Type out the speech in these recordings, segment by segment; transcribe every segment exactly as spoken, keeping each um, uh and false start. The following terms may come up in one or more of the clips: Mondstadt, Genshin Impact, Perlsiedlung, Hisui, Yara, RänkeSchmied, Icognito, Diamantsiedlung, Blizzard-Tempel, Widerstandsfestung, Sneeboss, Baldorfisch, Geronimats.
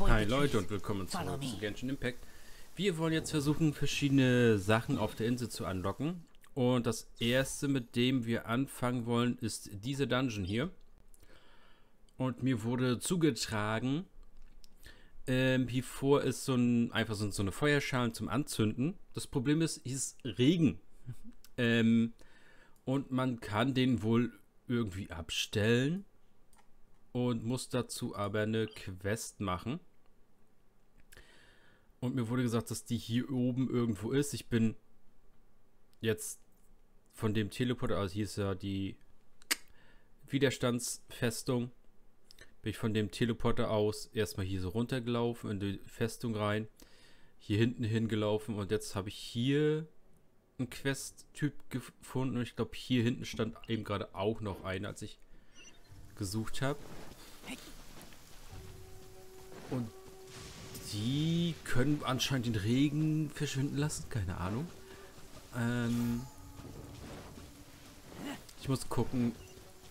Hi Leute und willkommen zurück zu Genshin Impact. Wir wollen jetzt versuchen, verschiedene Sachen auf der Insel zu anlocken. Und das erste, mit dem wir anfangen wollen, ist diese Dungeon hier. Und mir wurde zugetragen, ähm, hier vor ist so ein, einfach so, so eine Feuerschale zum Anzünden. Das Problem ist, hier ist Regen. ähm, und man kann den wohl irgendwie abstellen. Und muss dazu aber eine Quest machen. Und mir wurde gesagt, dass die hier oben irgendwo ist. Ich bin jetzt von dem Teleporter, also hier ist ja die Widerstandsfestung, bin ich von dem Teleporter aus erstmal hier so runtergelaufen, in die Festung rein, hier hinten hingelaufen und jetzt habe ich hier einen Quest-Typ gefunden. Und ich glaube, hier hinten stand eben gerade auch noch einer, als ich gesucht habe. Und die können anscheinend den Regen verschwinden lassen. Keine Ahnung. Ähm ich muss gucken,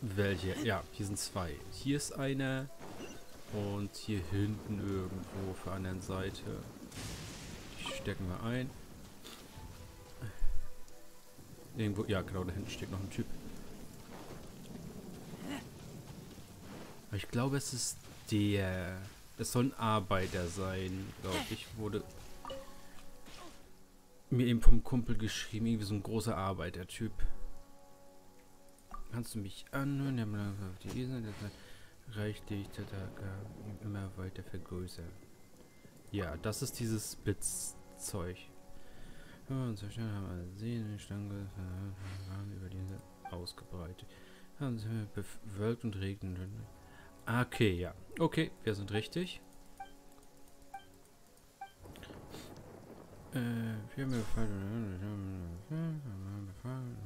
welche. Ja, hier sind zwei. Hier ist einer. Und hier hinten irgendwo auf der anderen Seite. Die stecken wir ein. Irgendwo. Ja, genau, da hinten steckt noch ein Typ. Ich glaube, es ist der. Es soll ein Arbeiter sein, glaube ich. Wurde mir eben vom Kumpel geschrieben, irgendwie so ein großer Arbeitertyp. Kannst du mich anhören? Der die Esel, der reicht dich immer weiter vergrößern. Ja, das ist dieses Blitzzeug. Und so schnell haben wir Sehne, Stange, über die Insel ausgebreitet. Haben sie bewölkt und regnet. Okay, ja. Okay, wir sind richtig. Äh, wir haben befallen.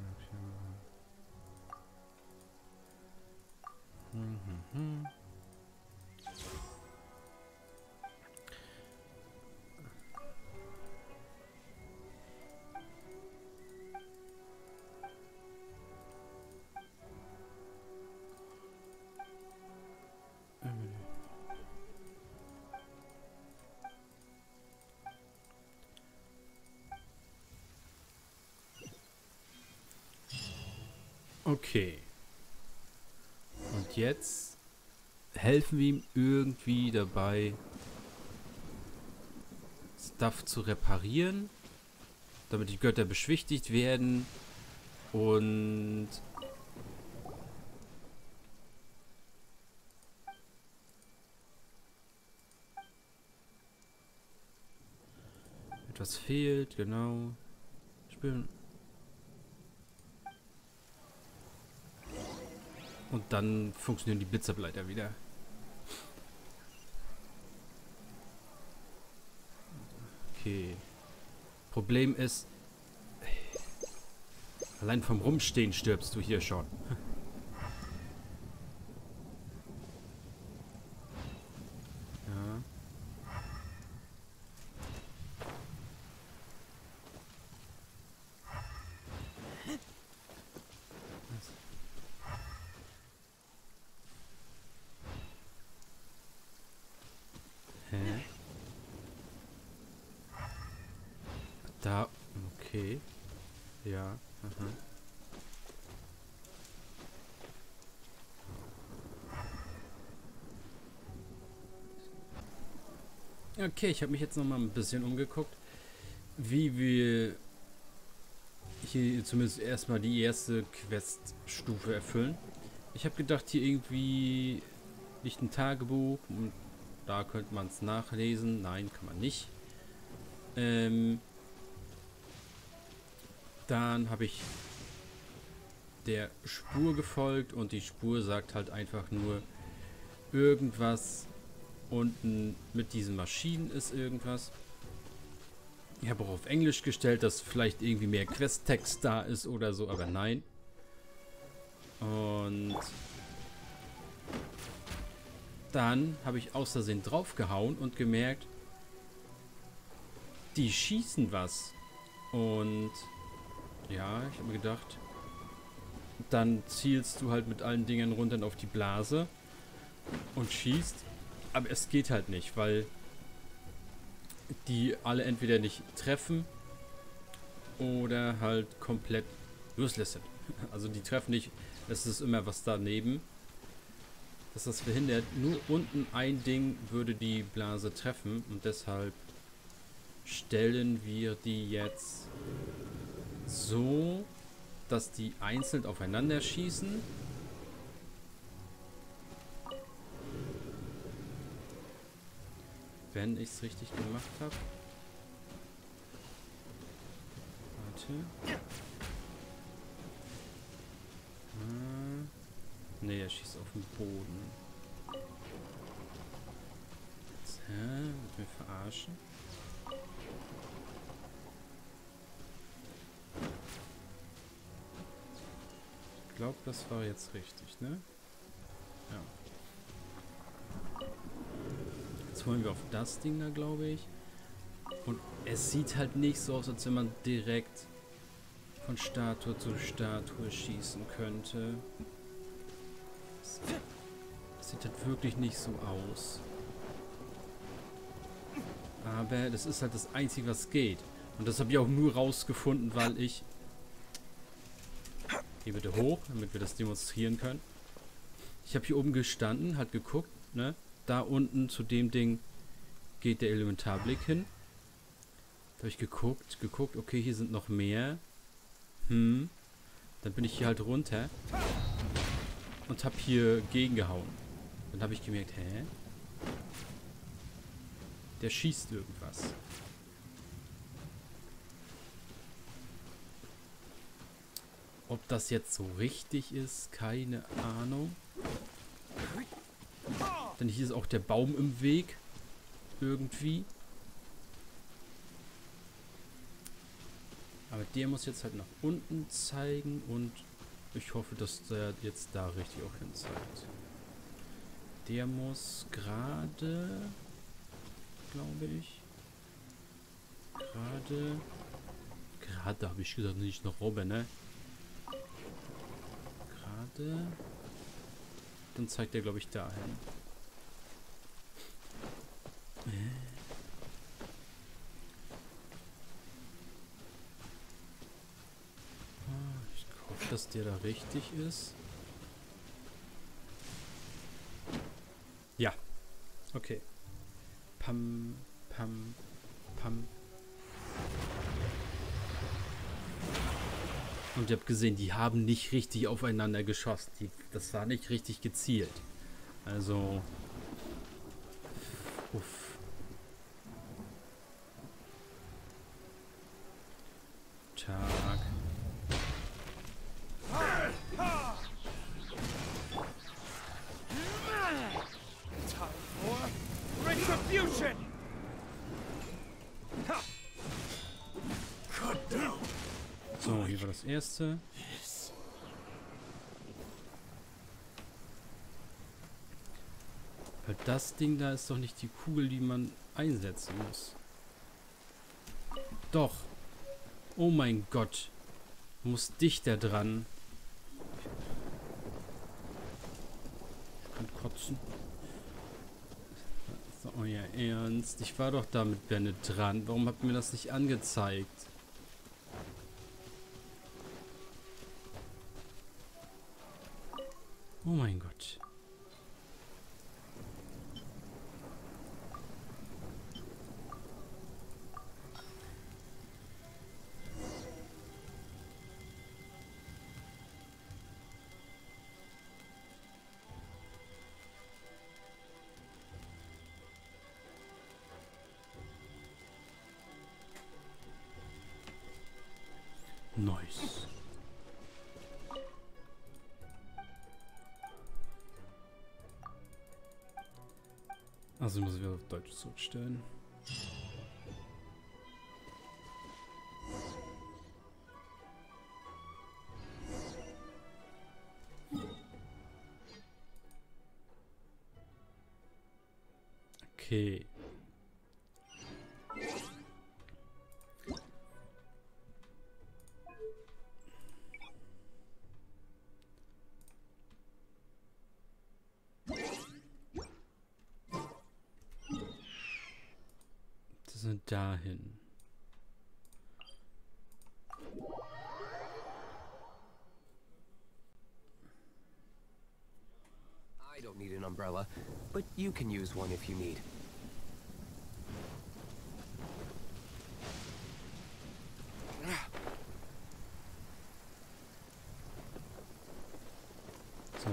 Okay. Und jetzt helfen wir ihm irgendwie dabei, Stuff zu reparieren, damit die Götter beschwichtigt werden und etwas fehlt, genau. Spüren. Und dann funktionieren die Blitzableiter wieder. Okay. Problem ist, allein vom Rumstehen stirbst du hier schon. Da, okay. Ja, aha. Okay, ich habe mich jetzt noch mal ein bisschen umgeguckt, wie wir hier zumindest erstmal die erste Queststufe erfüllen. Ich habe gedacht, hier irgendwie liegt ein Tagebuch und da könnte man es nachlesen. Nein, kann man nicht. Ähm... Dann habe ich der Spur gefolgt und die Spur sagt halt einfach nur irgendwas unten mit diesen Maschinen ist irgendwas. Ich habe auch auf Englisch gestellt, dass vielleicht irgendwie mehr Questtext da ist oder so, aber nein. Und dann habe ich aus Versehen draufgehauen und gemerkt, die schießen was. Und ja, ich habe mir gedacht, dann zielst du halt mit allen Dingern runter auf die Blase und schießt Aber es geht halt nicht, weil die alle entweder nicht treffen oder halt komplett useless sind. Also die treffen nicht, es ist immer was daneben, dass das verhindert. Nur unten ein Ding würde die Blase treffen und deshalb stellen wir die jetzt so, dass die einzeln aufeinander schießen. Wenn ich es richtig gemacht habe. Warte. Hm. Ne, er schießt auf den Boden. So, wird mir verarschen. Ich glaube, das war jetzt richtig, ne? Ja. Wollen wir auf das Ding da, glaube ich. Und es sieht halt nicht so aus, als wenn man direkt von Statue zu Statue schießen könnte. Das sieht halt wirklich nicht so aus. Aber das ist halt das Einzige, was geht. Und das habe ich auch nur rausgefunden, weil ich... Geh bitte hoch, damit wir das demonstrieren können. Ich habe hier oben gestanden, halt geguckt, ne? Da unten zu dem Ding geht der Elementarblick hin. Da habe ich geguckt, geguckt, okay, hier sind noch mehr. Hm. Dann bin ich hier halt runter und habe hier gegengehauen. Dann habe ich gemerkt, hä? Der schießt irgendwas. Ob das jetzt so richtig ist, keine Ahnung. Denn hier ist auch der Baum im Weg. Irgendwie. Aber der muss jetzt halt nach unten zeigen. Und ich hoffe, dass der jetzt da richtig auch hin zeigt. Der muss gerade... Glaube ich. Gerade... Gerade habe ich gesagt, nicht noch Robben, ne? Gerade... Dann zeigt er, glaube ich, dahin. Ich hoffe, dass der da richtig ist. Ja. Okay. Pam, pam, pam. Und ihr habt gesehen, die haben nicht richtig aufeinander geschossen. Die, das war nicht richtig gezielt. Also... Uff. Tag. So, hier war das erste. Weil das Ding da ist doch nicht die Kugel, die man einsetzen muss. Doch. Oh mein Gott. Muss dichter dran. Ich kann kotzen. Das ist euer Ernst. Ich war doch da mit Bennett dran. Warum habt ihr mir das nicht angezeigt? Oh mein Gott. Nice. Also müssen wir auf Deutsch zurückstellen. Okay. sind dahin. I don't need an umbrella, but you can use one if you need. So.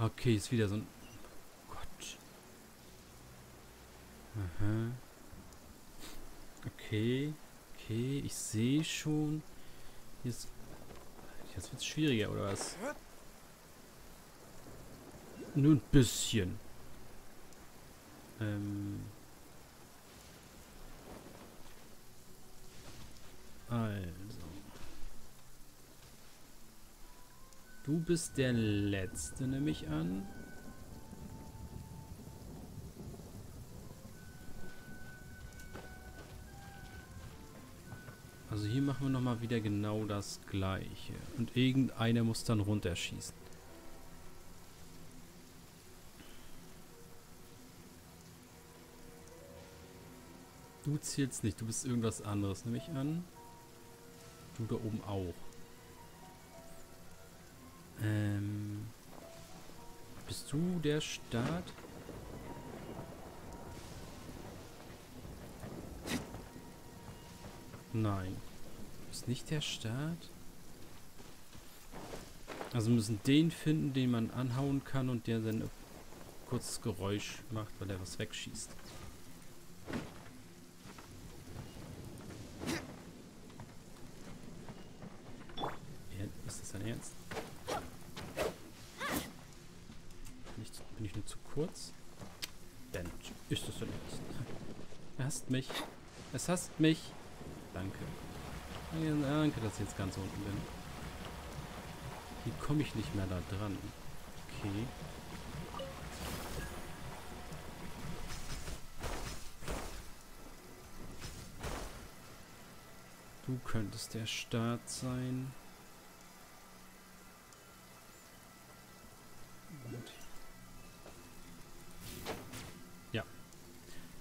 Okay, ist wieder so ein... Gott. Aha. Okay. Okay, ich sehe schon. Jetzt, jetzt wird es schwieriger, oder was? Nur ein bisschen. Ähm. Also. Du bist der Letzte, nehme ich an. Also hier machen wir nochmal wieder genau das Gleiche. Und irgendeiner muss dann runterschießen. Du zählst nicht, du bist irgendwas anderes, nehme ich an. Du da oben auch. Ähm, bist du der Staat? Nein. Du bist nicht der Staat? Also wir müssen den finden, den man anhauen kann und der dann ein kurzes Geräusch macht, weil er was wegschießt. Kurz. Dann ist es so nicht. Er hasst mich. Es hasst mich. Danke. Danke, dass ich jetzt ganz unten bin. Hier komme ich nicht mehr da dran. Okay. Du könntest der Staat sein.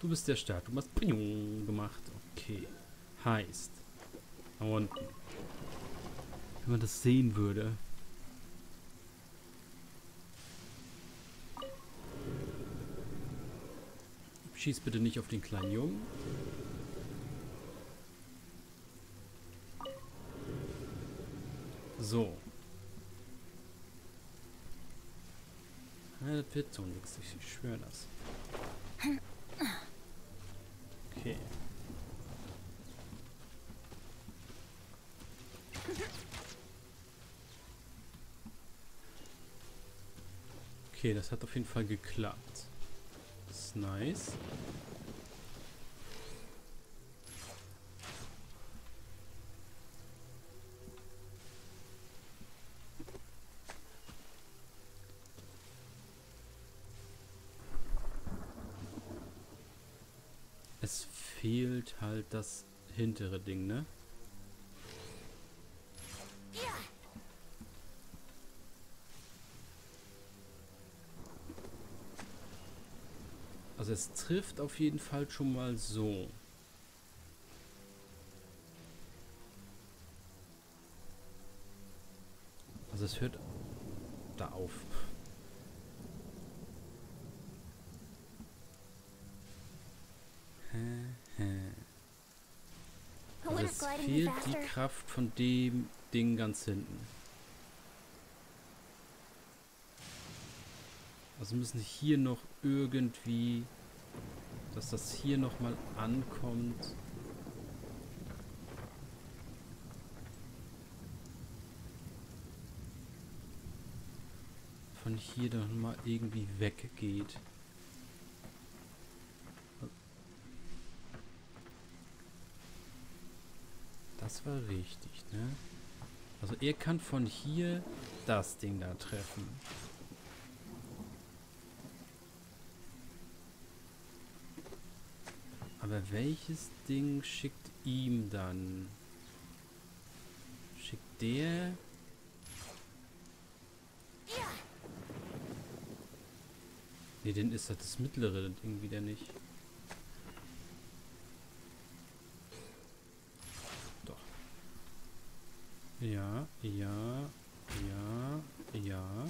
Du bist der Staat. Du hast Ping gemacht. Okay. Heißt. Da unten. Wenn man das sehen würde. Schieß bitte nicht auf den kleinen Jungen. So. Ja, das wird so nichts. Ich schwöre das. Okay. Okay, das hat auf jeden Fall geklappt. Das ist nice. Es fehlt halt das hintere Ding, ne? Also es trifft auf jeden Fall schon mal so. Also es hört da auf. Also es fehlt die Kraft von dem Ding ganz hinten. Also müssen hier noch irgendwie, dass das hier nochmal ankommt. Von hier dann mal irgendwie weggeht. Das war richtig, ne? Also er kann von hier das Ding da treffen. Aber welches Ding schickt ihm dann? Schickt der? Ne, den ist das, das mittlere Ding wieder nicht. Ja, ja, ja, ja.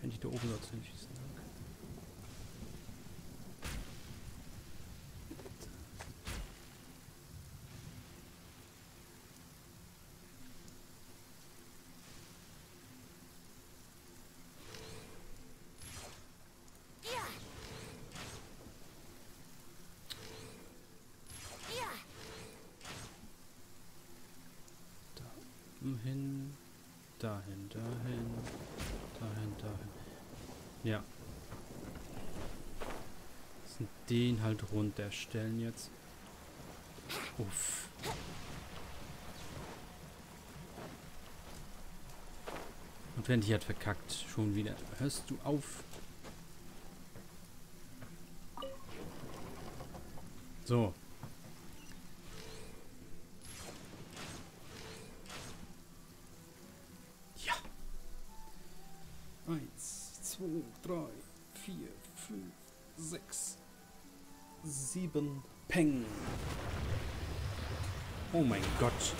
Eigentlich da oben dazu hinschießen. Hin, dahin, dahin, dahin, dahin. Ja. Müssen den halt runterstellen jetzt. Uff. Und wenn die hat verkackt, schon wieder. Hörst du auf? So. eins, zwei, drei, vier, fünf, sechs, sieben, Peng. Oh mein Gott.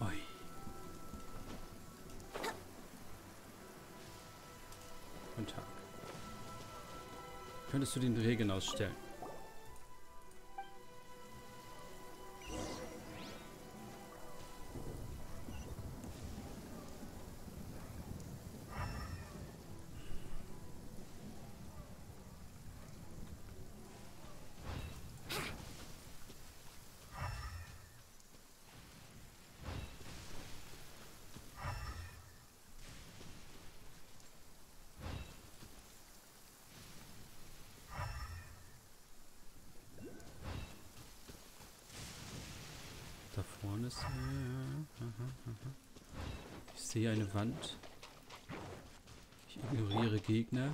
Oi. Guten Tag. Könntest du den Regen ausstellen? Da vorne ist... Ja, ja. Aha, aha. Ich sehe eine Wand. Ich ignoriere Gegner.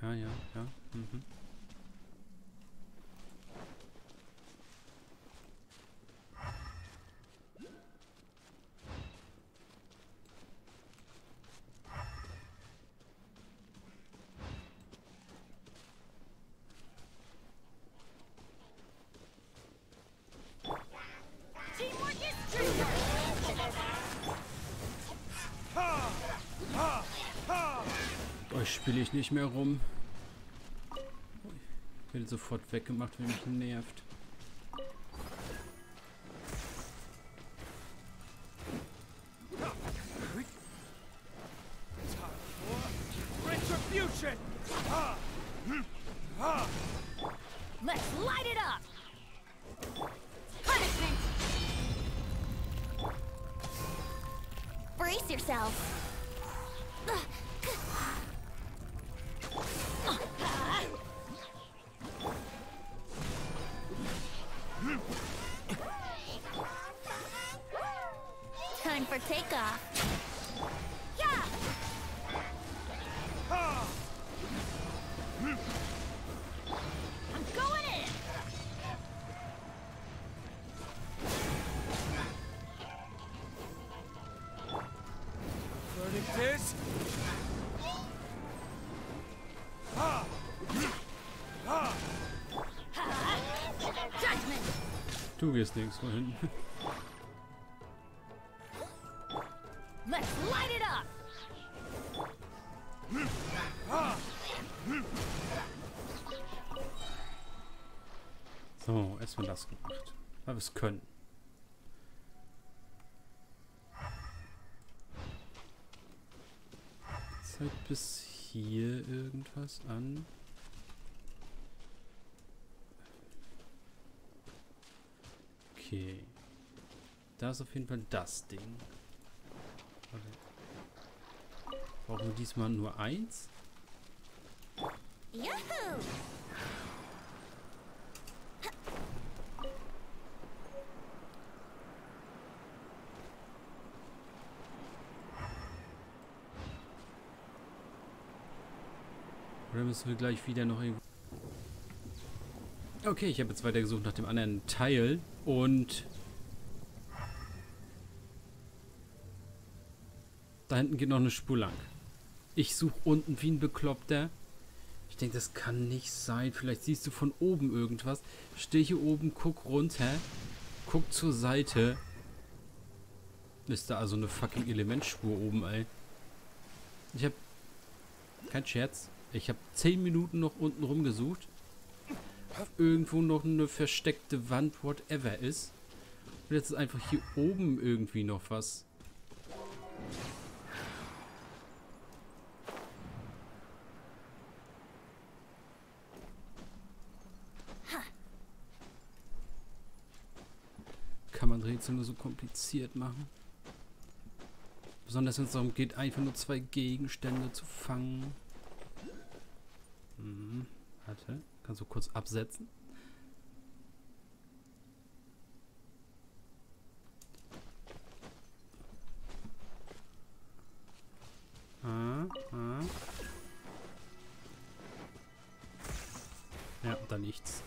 Ja, ja, ja. Mhm. Spiele ich nicht mehr rum. Ich werde sofort weggemacht, wenn mich nervt. Let's light it up. Brace yourself. Du gehst nirgends mal hin. Let's light it up. So, erstmal das gemacht. Weil wir es können. Zeigt bis hier irgendwas an. Okay. Da ist auf jeden Fall das Ding. Warte. Brauchen wir diesmal nur eins? Yahoo! Oder müssen wir gleich wieder noch irgendwo... Okay, ich habe jetzt weiter gesucht nach dem anderen Teil und... Da hinten geht noch eine Spur lang. Ich suche unten wie ein Bekloppter. Ich denke, das kann nicht sein. Vielleicht siehst du von oben irgendwas. Steh hier oben, guck runter. Guck zur Seite. Ist da also eine fucking Elementspur oben, ey. Ich habe... Kein Scherz. Ich habe zehn Minuten noch unten rumgesucht. Irgendwo noch eine versteckte Wand, whatever ist. Und jetzt ist einfach hier oben irgendwie noch was. Kann man Rätsel nur so kompliziert machen. Besonders wenn es darum geht, einfach nur zwei Gegenstände zu fangen. Hm, warte. Kannst du kurz absetzen? Ah, ah. Ja, da nichts.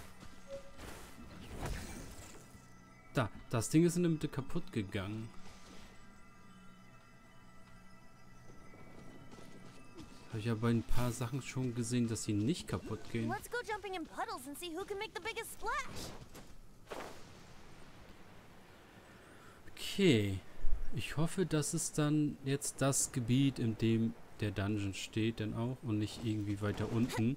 Da, das Ding ist in der Mitte kaputt gegangen. Habe ich ja bei ein paar Sachen schon gesehen, dass sie nicht kaputt gehen. Okay. Ich hoffe, das ist dann jetzt das Gebiet, in dem der Dungeon steht, denn auch und nicht irgendwie weiter unten.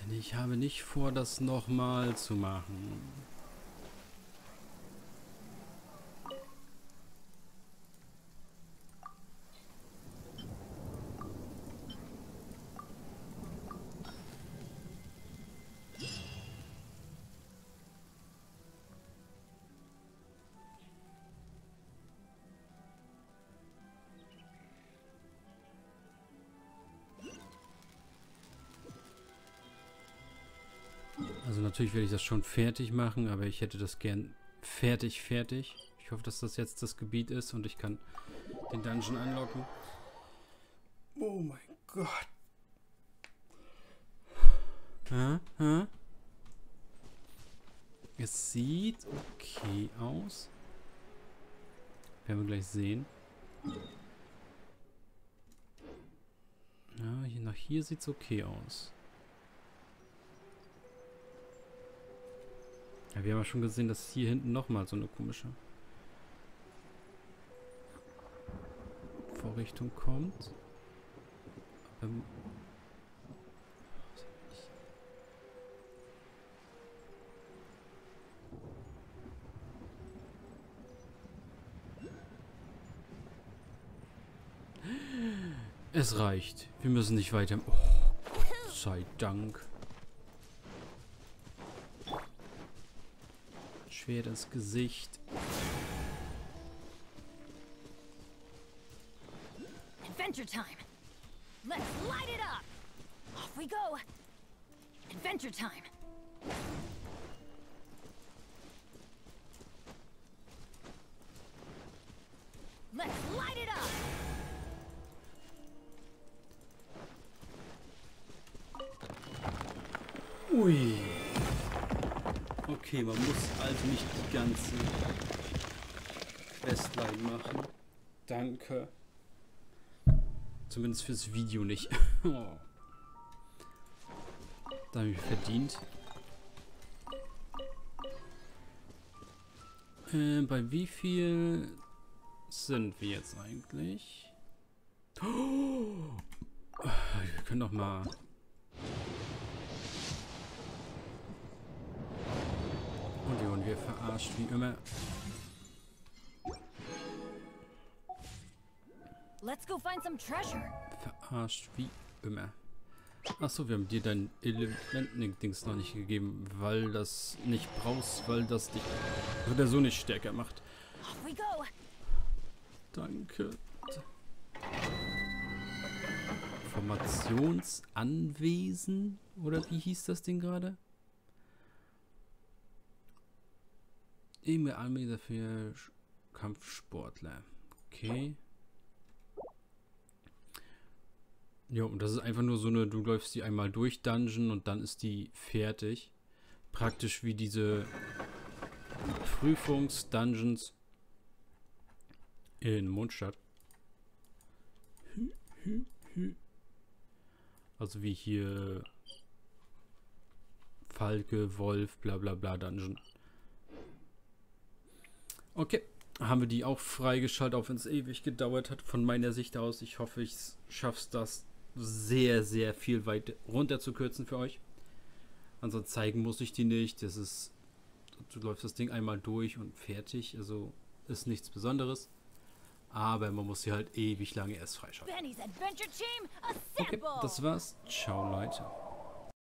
Denn ich habe nicht vor, das nochmal zu machen. Also natürlich werde ich das schon fertig machen, aber ich hätte das gern fertig, fertig. Ich hoffe, dass das jetzt das Gebiet ist und ich kann den Dungeon anlocken. Oh mein Gott. Ha, ha. Es sieht okay aus. Werden wir gleich sehen. Ja, hier, nach hier sieht es okay aus. Ja, wir haben ja schon gesehen, dass hier hinten nochmal so eine komische Vorrichtung kommt. Ähm es reicht. Wir müssen nicht weiter... Oh, Gott sei Dank. Schwer ins Gesicht. Adventure time. Let's light it up. Off we go. Adventure time. Let's light it up. Ui. Okay, man muss also nicht die ganze Questline machen. Danke. Zumindest fürs Video nicht. Oh. Da habe ich verdient. Äh, bei wie viel sind wir jetzt eigentlich? Oh, wir können doch mal... Und wir verarscht wie immer. Let's go find some treasure. Verarscht wie immer. Achso, wir haben dir dein Element-Dings noch nicht gegeben, weil das nicht brauchst, weil das dich oder so nicht stärker macht. Danke. Formationsanwesen? Oder wie hieß das Ding gerade? Eben Armee dafür Kampfsportler. Okay. Ja, und das ist einfach nur so eine, du läufst die einmal durch Dungeon und dann ist die fertig. Praktisch wie diese Prüfungs-Dungeons in Mondstadt. Also wie hier Falke, Wolf, bla bla bla Dungeon. Okay, haben wir die auch freigeschaltet, auch wenn es ewig gedauert hat von meiner Sicht aus. Ich hoffe, ich schaff's das sehr, sehr viel weit runter zu kürzen für euch. Ansonsten zeigen muss ich die nicht. Das ist, du läufst das Ding einmal durch und fertig. Also ist nichts Besonderes. Aber man muss sie halt ewig lange erst freischalten. Okay, das war's. Ciao, Leute.